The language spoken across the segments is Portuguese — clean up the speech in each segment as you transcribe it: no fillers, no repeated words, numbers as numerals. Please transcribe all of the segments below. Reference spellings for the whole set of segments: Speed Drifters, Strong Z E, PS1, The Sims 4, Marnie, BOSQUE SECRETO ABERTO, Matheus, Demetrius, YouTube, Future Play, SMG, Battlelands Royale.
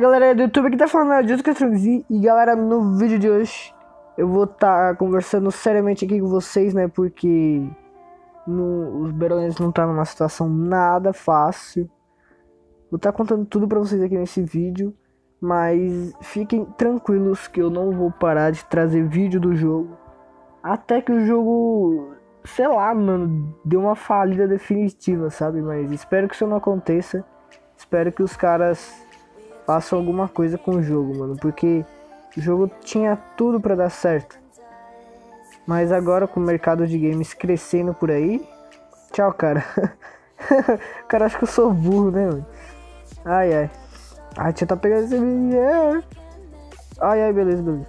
Fala galera do YouTube, que tá falando disso que é Strong Z. E galera, no vídeo de hoje eu vou estar conversando seriamente aqui com vocês, né? Porque os Battlelands não tá numa situação nada fácil. Vou estar contando tudo pra vocês aqui nesse vídeo, mas fiquem tranquilos que eu não vou parar de trazer vídeo do jogo até que o jogo, sei lá, mano, deu uma falida definitiva, sabe? Mas espero que isso não aconteça. Espero que os caras façam alguma coisa com o jogo, mano, porque o jogo tinha tudo pra dar certo. Mas agora, com o mercado de games crescendo por aí... Tchau, cara. O cara acha que eu sou burro, né, mano? Ai, ai. Ai, tia tá pegando esse vídeo. Ai, ai, beleza, beleza.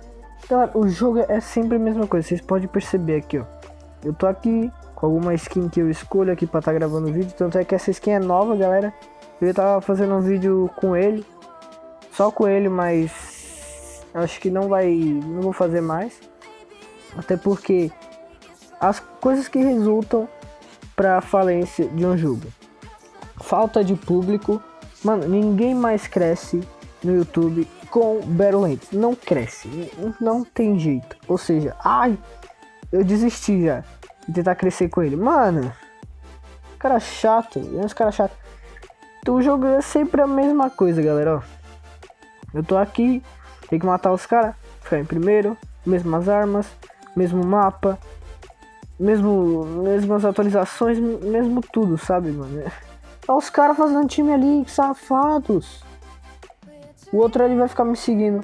Galera, o jogo é sempre a mesma coisa. Vocês podem perceber aqui, ó. Eu tô aqui com alguma skin que eu escolho aqui pra tá gravando o vídeo. Tanto é que essa skin é nova, galera. Eu tava fazendo um vídeo com ele, só com ele, mas acho que não vou fazer mais, até porque as coisas que resultam pra falência de um jogo: falta de público, mano. Ninguém mais cresce no YouTube com Battlelands, não cresce, não tem jeito. Ou seja, ai, eu desisti já de tentar crescer com ele, mano. Cara chato, uns caras chato. O jogo é sempre a mesma coisa, galera, ó. Eu tô aqui, tem que matar os caras, ficar em primeiro, mesmas armas, mesmo mapa, mesmas atualizações, mesmo tudo, sabe, mano? Olha os caras fazendo time ali, que safados. O outro ali vai ficar me seguindo.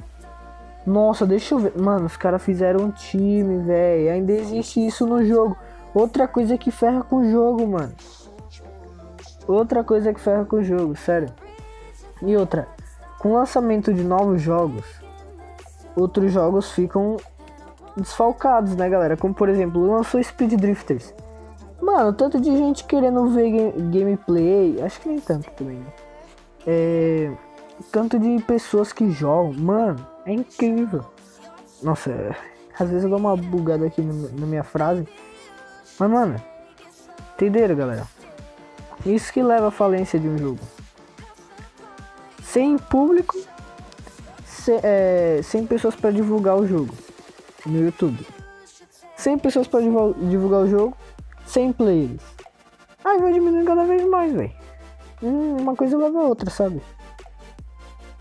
Nossa, deixa eu ver. Mano, os caras fizeram um time, velho. Ainda existe isso no jogo. Outra coisa que ferra com o jogo, mano. Outra coisa que ferra com o jogo, sério. E outra, com o lançamento de novos jogos, outros jogos ficam desfalcados, né, galera? Como, por exemplo, lançou Speed Drifters. Mano, tanto de gente querendo ver gameplay, acho que nem tanto também, né? Tanto de pessoas que jogam, mano, é incrível. Nossa, às vezes eu dou uma bugada aqui na minha frase. Mas, mano, entenderam, galera? Isso que leva à falência de um jogo. Sem público, sem pessoas para divulgar o jogo no YouTube. Sem pessoas para divulgar o jogo, sem players. Ai, vai diminuindo cada vez mais, velho. Uma coisa leva a outra, sabe?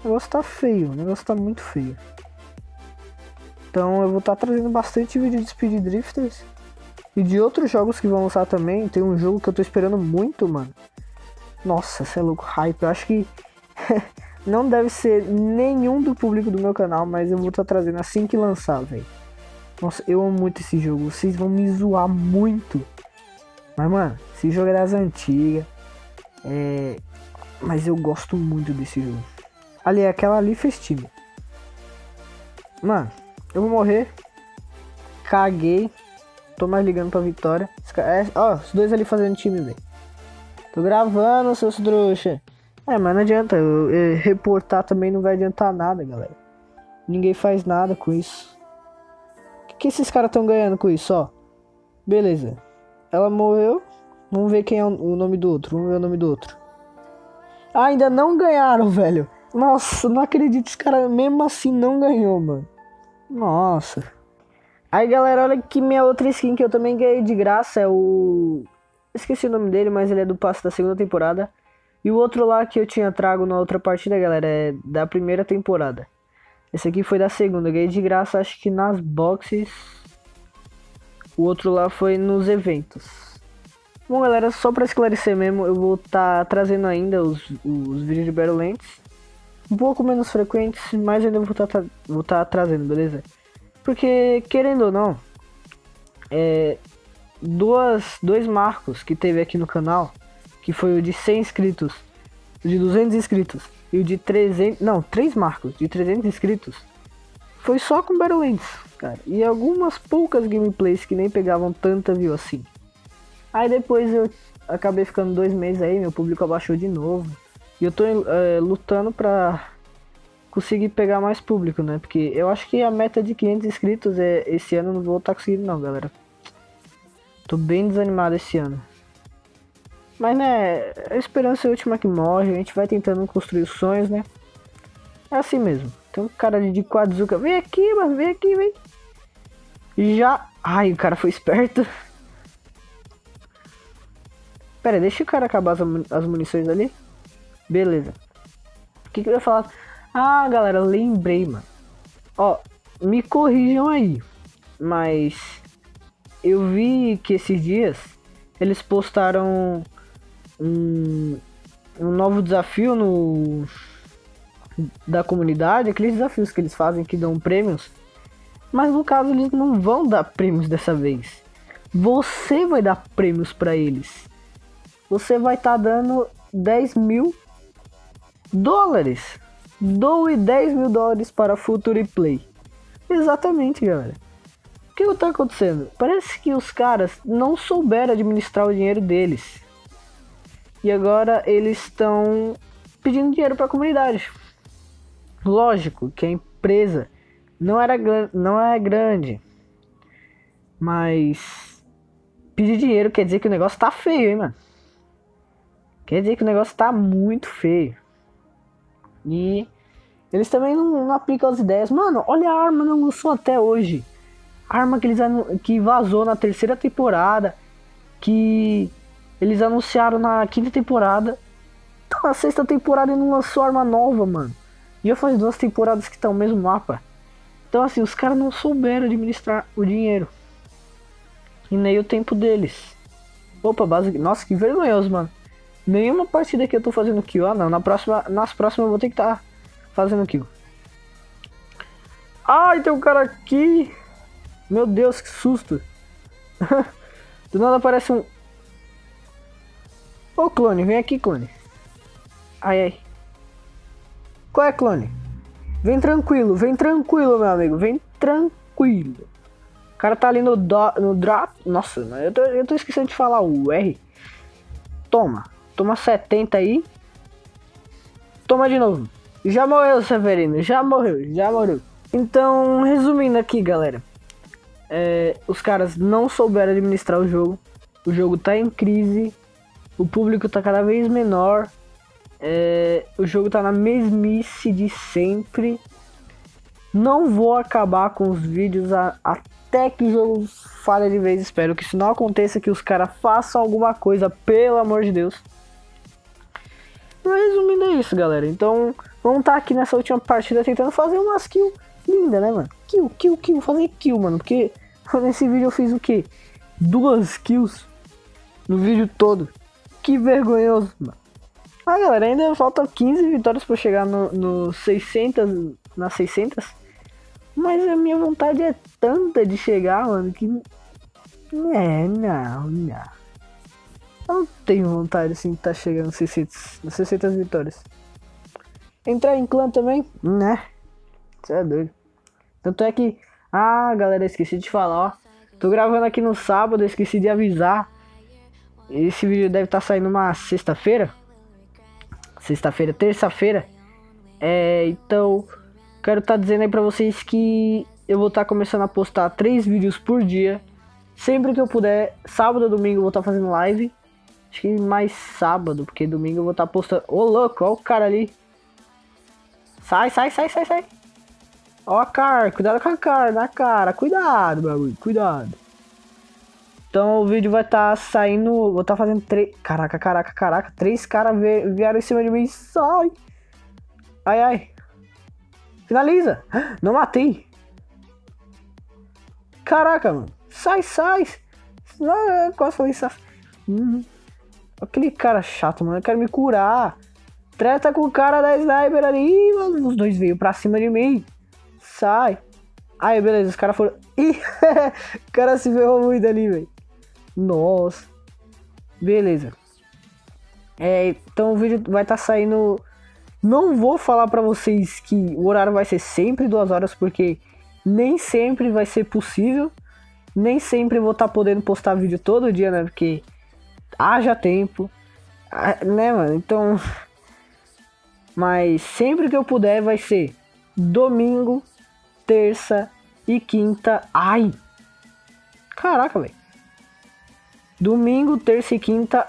O negócio tá feio, o negócio tá muito feio. Então eu vou estar trazendo bastante vídeo de Speed Drifters. E de outros jogos que vão lançar também. Tem um jogo que eu tô esperando muito, mano. Nossa, cê é louco, hype. Eu acho que não deve ser nenhum do público do meu canal, mas eu vou estar trazendo assim que lançar, velho. Nossa, eu amo muito esse jogo. Vocês vão me zoar muito. Mas, mano, esse jogo é das antigas. Mas eu gosto muito desse jogo. Ali, aquela ali fez time. Mano, eu vou morrer. Caguei. Tô mais ligando pra vitória. Ó, os dois ali fazendo time, velho. Tô gravando, seus trouxa. Mas não adianta. Eu reportar também não vai adiantar nada, galera. Ninguém faz nada com isso. O que esses caras tão ganhando com isso, ó? Beleza. Ela morreu. Vamos ver quem é o nome do outro. Vamos ver o nome do outro. Ah, ainda não ganharam, velho. Nossa, não acredito. Esse cara mesmo assim não ganhou, mano. Nossa. Aí galera, olha que minha outra skin que eu também ganhei de graça é o... Esqueci o nome dele, mas ele é do passe da segunda temporada. E o outro lá que eu tinha trago na outra partida, galera, é da primeira temporada. Esse aqui foi da segunda, eu ganhei de graça, acho que nas boxes. O outro lá foi nos eventos. Bom galera, só pra esclarecer mesmo, eu vou estar trazendo ainda os vídeos de Battlelands. Um pouco menos frequentes, mas ainda vou estar trazendo, beleza? Porque, querendo ou não, dois marcos que teve aqui no canal, que foi o de 100 inscritos, o de 200 inscritos e o de 300... Não, três marcos de 300 inscritos, foi só com Battlelands, cara. E algumas poucas gameplays que nem pegavam tanta view assim. Aí depois eu acabei ficando 2 meses aí, meu público abaixou de novo. E eu tô lutando pra... conseguir pegar mais público, né? Porque eu acho que a meta de 500 inscritos esse ano eu não vou estar conseguindo não, galera. Tô bem desanimado esse ano. Mas né, a esperança é a última que morre. A gente vai tentando construir os sonhos, né? É assim mesmo. Tem um cara de quadzuca. Vem aqui, mano. Vem aqui, vem. Já. Ai, o cara foi esperto. Pera, deixa o cara acabar as munições ali. Beleza. O que que eu ia falar? Ah, galera, lembrei, mano. Ó, me corrijam aí. Mas eu vi que esses dias eles postaram um novo desafio no da comunidade, aqueles desafios que eles fazem que dão prêmios, mas no caso eles não vão dar prêmios dessa vez. Você vai dar prêmios para eles. Você vai estar dando 10 mil dólares. Doe 10 mil dólares para Future Play. Exatamente, galera. O que tá acontecendo? Parece que os caras não souberam administrar o dinheiro deles. E agora eles estão pedindo dinheiro para a comunidade. Lógico que a empresa não é grande. Mas pedir dinheiro quer dizer que o negócio tá feio, hein, mano? Quer dizer que o negócio tá muito feio. E eles também não aplicam as ideias. Mano, olha a arma não lançou até hoje. A arma que que vazou na terceira temporada, que eles anunciaram na quinta temporada, tá na sexta temporada e não lançou arma nova, mano. Já faz 2 temporadas que tá o mesmo mapa. Então assim, os caras não souberam administrar o dinheiro. E nem o tempo deles. Opa, base... Nossa, que vergonhoso, mano. Nenhuma partida que eu tô fazendo kill. Ah, não. Nas próximas eu vou ter que estar fazendo kill. Ai, tem um cara aqui. Meu Deus, que susto. Do nada aparece um... Ô, clone. Vem aqui, clone. Ai, ai. Qual é, clone? Vem tranquilo, meu amigo. Vem tranquilo. O cara tá ali no drop. Nossa, eu tô esquecendo de falar o R. Toma. Toma 70 aí. Toma de novo. Já morreu, Severino. Já morreu. Então, resumindo aqui, galera. Os caras não souberam administrar o jogo. O jogo tá em crise. O público tá cada vez menor. O jogo tá na mesmice de sempre. Não vou acabar com os vídeos até que o jogo falha de vez. Espero que isso não aconteça, que os caras façam alguma coisa, pelo amor de Deus. Resumindo, é isso, galera. Então, vamos estar aqui nessa última partida tentando fazer umas kills lindas, né, mano? Kill, fazer kill, mano. Porque nesse vídeo eu fiz o quê? 2 kills no vídeo todo. Que vergonhoso, mano. Ah, galera, ainda faltam 15 vitórias pra chegar nas 600. Mas a minha vontade é tanta de chegar, mano, que... Não. Eu não tenho vontade, assim, de tá chegando nas 600 vitórias. Entrar em clã também, né? Isso é doido. Tanto é que... Ah, galera, esqueci de falar, ó. Tô gravando aqui no sábado, esqueci de avisar. Esse vídeo deve estar saindo uma sexta-feira. Terça-feira. Então... Quero estar dizendo aí pra vocês que eu vou estar começando a postar 3 vídeos por dia. Sempre que eu puder, sábado ou domingo eu vou estar fazendo live. Acho que mais sábado, porque domingo eu vou estar postando... Ô, louco, ó o cara ali. Sai. Ó a cara, cuidado com a cara, na cara. Cuidado, bagulho, cuidado. Então o vídeo vai estar saindo... Vou estar fazendo 3... Caraca. 3 caras vieram em cima de mim. Sai! Ai. Finaliza. Não matei. Caraca, mano. Sai. Não, quase falei isso. Aquele cara chato, mano. Eu quero me curar. Treta com o cara da sniper ali. Ih, mano, os 2 veio pra cima de mim. Sai. Aí, beleza. Os caras foram... Ih, o cara se ferrou muito ali, velho. Nossa. Beleza. Então o vídeo vai estar saindo... Não vou falar pra vocês que o horário vai ser sempre 2 horas, porque nem sempre vai ser possível. Nem sempre vou estar podendo postar vídeo todo dia, né? Porque haja tempo, né, mano? Então... Mas sempre que eu puder vai ser domingo, terça e quinta. Ai! Caraca, velho! Domingo, terça e quinta...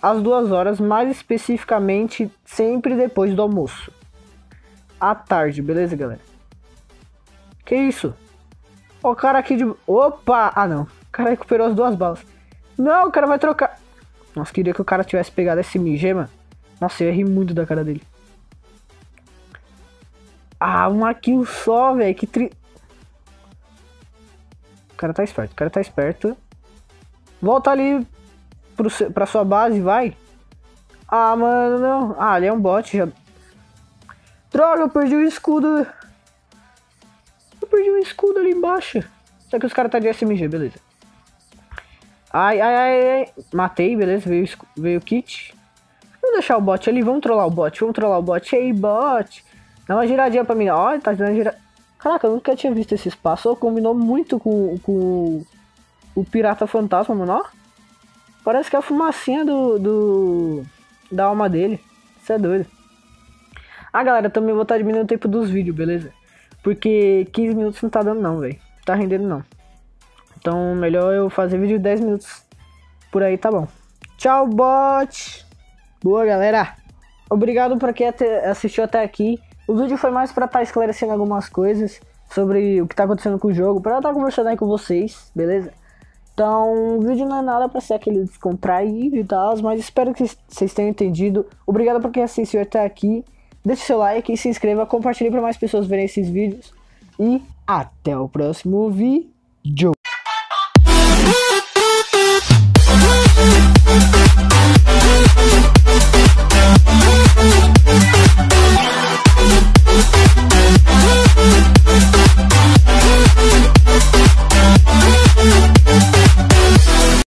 às 2 horas, mais especificamente sempre depois do almoço. à tarde, beleza, galera? Que isso? Ó, o cara aqui de... Opa! Ah, não. O cara recuperou as duas balas. Não, o cara vai trocar. Nossa, queria que o cara tivesse pegado esse SMG, mano. Nossa, eu errei muito da cara dele. Ah, uma kill só, velho. Que tri... O cara tá esperto, o cara tá esperto. Volta ali pra sua base, vai. Ah, mano, não. Ah, ali é um bot já. Droga, eu perdi o escudo. Eu perdi o escudo ali embaixo. Só que os caras tá de SMG, beleza. Ai, ai, ai, ai. Matei, beleza. Veio o kit. Vamos deixar o bot ali, vamos trollar o bot. Vamos trollar o bot. Ei, bot. Dá uma giradinha pra mim. Olha, tá dando giradinha. Caraca, eu nunca tinha visto esse espaço. Combinou muito com o pirata fantasma, mano. Ó. Parece que é a fumacinha da alma dele. Isso é doido. Ah, galera, eu também vou estar diminuindo o tempo dos vídeos, beleza? Porque 15 minutos não tá dando não, velho. Tá rendendo não. Então, melhor eu fazer vídeo de 10 minutos. Por aí tá bom. Tchau, bot! Boa, galera! Obrigado pra quem assistiu até aqui. O vídeo foi mais pra estar esclarecendo algumas coisas sobre o que tá acontecendo com o jogo, pra estar conversando aí com vocês, beleza? Então, o vídeo não é nada pra ser aquele descontraído e tal, mas espero que vocês tenham entendido. Obrigado pra quem assistiu até aqui. Deixe seu like, se inscreva, compartilhe para mais pessoas verem esses vídeos. E até o próximo vídeo.